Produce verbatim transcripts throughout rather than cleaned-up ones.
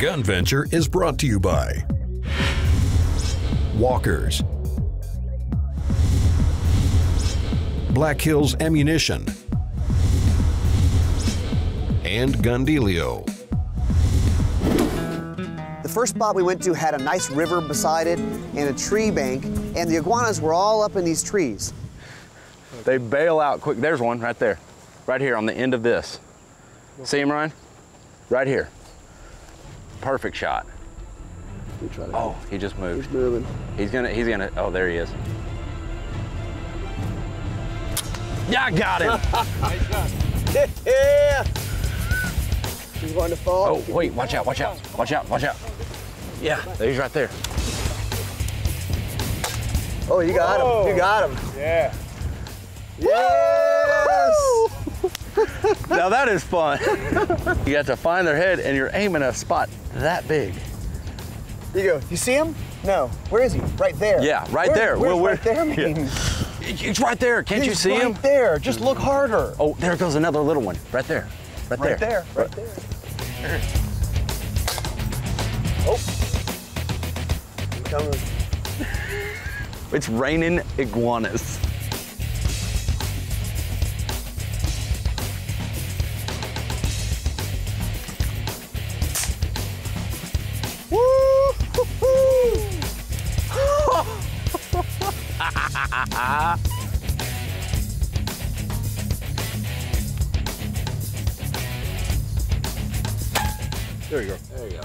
Gun Venture is brought to you by Walkers, Black Hills Ammunition, and Gundilio. The first spot we went to had a nice river beside it and a tree bank, and the iguanas were all up in these trees. They bail out quick. There's one right there, right here on the end of this. See him, Ryan? Right here. Perfect shot. Oh, he just moved. He's moving. He's gonna, he's gonna, oh, there he is. Yeah, I got him. Nice shot. Yeah. He's going to fall. Oh, wait, watch out, watch out, watch out, watch out. Yeah, he's right there. Oh, you got Whoa. him, you got him. Yeah. Yes! Now that is fun. You got to find their head and you're aiming a spot that big. There you go. You see him? No. Where is he? Right there. Yeah, right where, there. Where, where, right there mean? Yeah. It's right there. Can't He's you see right him? Right there. Just look harder. Oh, there goes another little one. Right there. Right, right there. there. Right there. Right there. Oh. I'm coming. It's raining iguanas. There you go. There you go.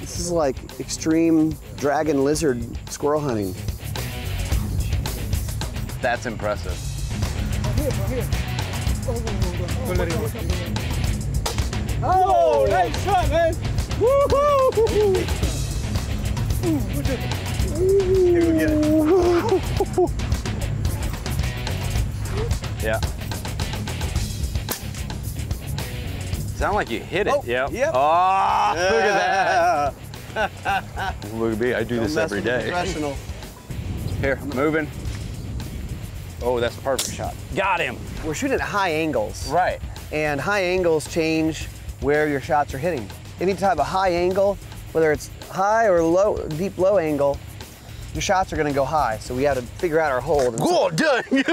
This is like extreme dragon lizard squirrel hunting. That's impressive. Oh, nice shot, man! Woohoo! Here we get it. Yeah. Sound like you hit it. Oh, yep. yep. Oh, yeah. Look at that. Look at me. I do Don't this every day. Professional. Here, moving. Oh, that's a perfect shot. Got him. We're shooting at high angles. Right. And high angles change where your shots are hitting. Any type of high angle, whether it's high or low, deep low angle, your shots are going to go high, so we had to figure out our hold. Whoa, done! He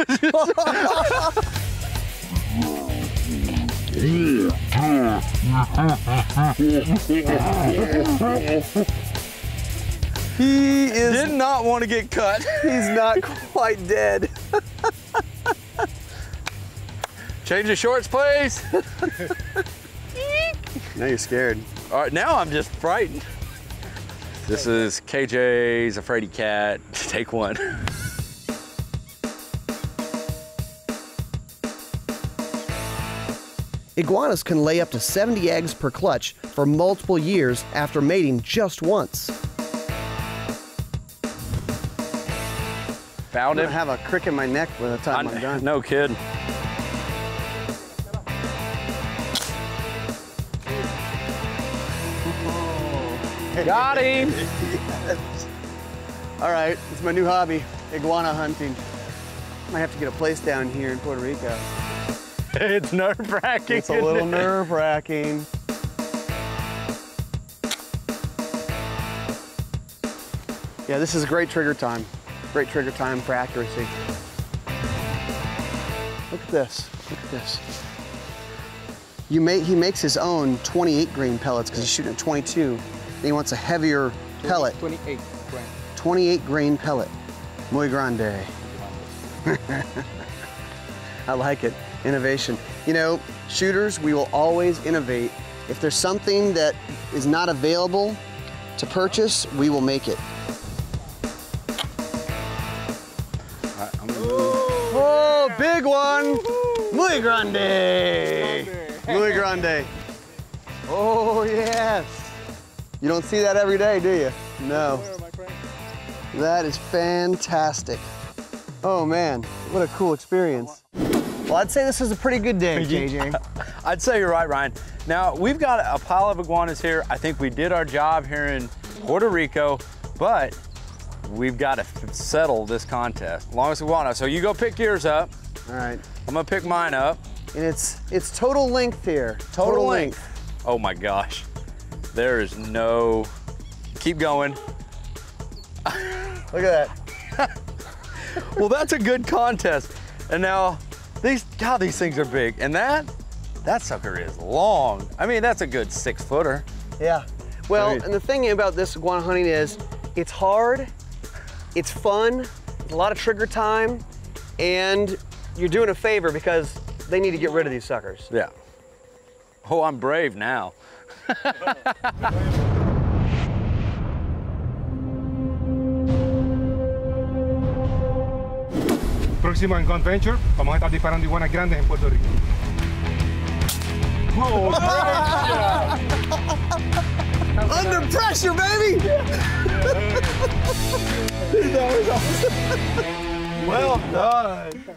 is... Did not want to get cut. He's not quite dead. Change the shorts, please. Now you're scared. All right, now I'm just frightened. This is K J's Afraidy Cat. Take one. Iguanas can lay up to seventy eggs per clutch for multiple years after mating just once. Found it. I have a crick in my neck by the time I, I'm done. No kidding. Got him! Yes. All right, it's my new hobby, iguana hunting. I might have to get a place down here in Puerto Rico. It's nerve-wracking. It's a little nerve-wracking. Yeah, this is a great trigger time. Great trigger time for accuracy. Look at this, look at this. You make, he makes his own twenty-eight grain pellets because he's shooting at twenty-two. He wants a heavier pellet. twenty-eight grain. twenty-eight grain pellet. Muy grande. I like it. Innovation. You know, shooters, we will always innovate. If there's something that is not available to purchase, we will make it. All right, I'm gonna... Oh, big one. Muy grande. Muy grande. Oh, yes. You don't see that every day, do you? No. That is fantastic. Oh man, what a cool experience. Well, I'd say this is a pretty good day, K J. I'd say you're right, Ryan. Now, we've got a pile of iguanas here. I think we did our job here in Puerto Rico, but we've got to settle this contest. Longest iguana, so you go pick yours up. All right. I'm gonna pick mine up. And it's, it's total length here. Total, total length. length. Oh my gosh. There is no, keep going. Look at that. Well, that's a good contest. And now, these, God, these things are big. And that, that sucker is long. I mean, that's a good six footer. Yeah. Well, I mean, and the thing about this iguana hunting is, it's hard, it's fun, it's a lot of trigger time, and you're doing a favor because they need to get rid of these suckers. Yeah. Oh, I'm brave now. Próximo en Gun Venture, vamos a estar disparando iguanas grandes en Puerto Rico. Whoa, under pressure, baby! That was awesome. Well done.